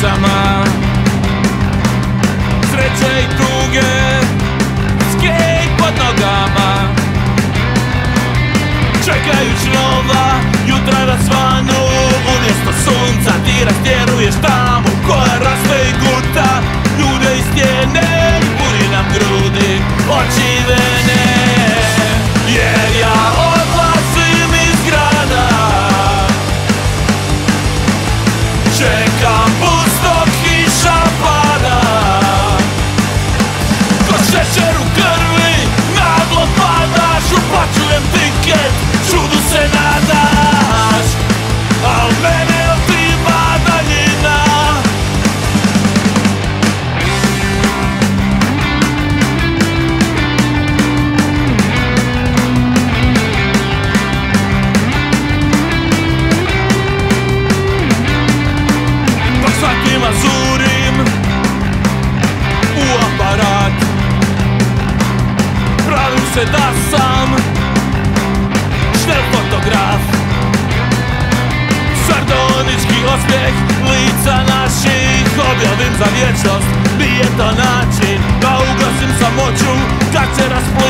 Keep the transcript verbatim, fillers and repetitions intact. Sama sreće i tuge, skate pod nogama, čekajuć nova jutra da svanu. Umjesto sunca ti rastjeruješ tamu koja raste i guta ljude iz stijene. Puni nam grudi, oči i vene, jer ja odlazim iz grada. Čekam da sam štel fotograf, sardonički osmijeh lica naših objavim za vječnost. Nije to način da ugasim samoću kad se rasplaćam.